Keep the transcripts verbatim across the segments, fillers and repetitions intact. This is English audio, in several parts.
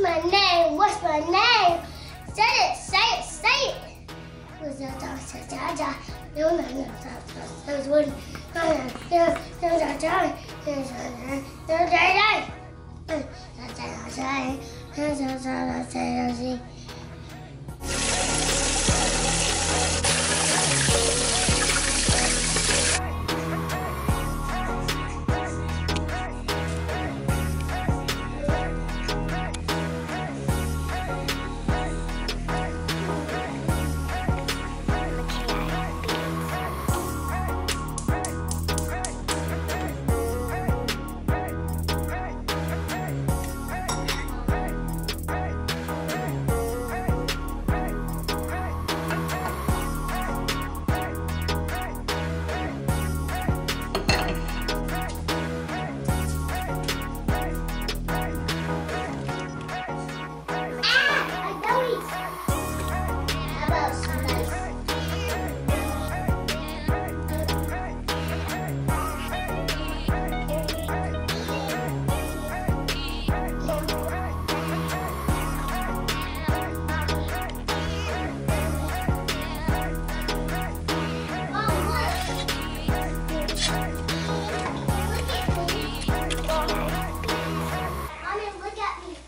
What's my name? What's my name? Say it, say it, say it.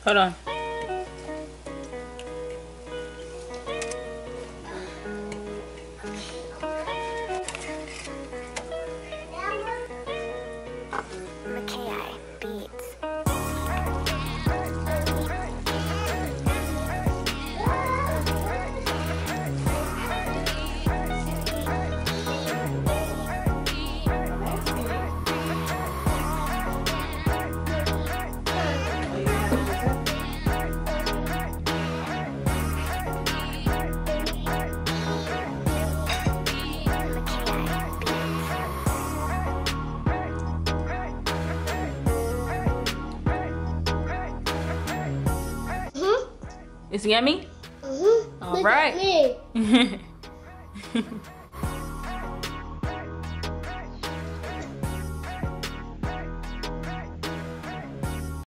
Hold on. It's yummy? Mm-hmm. All right.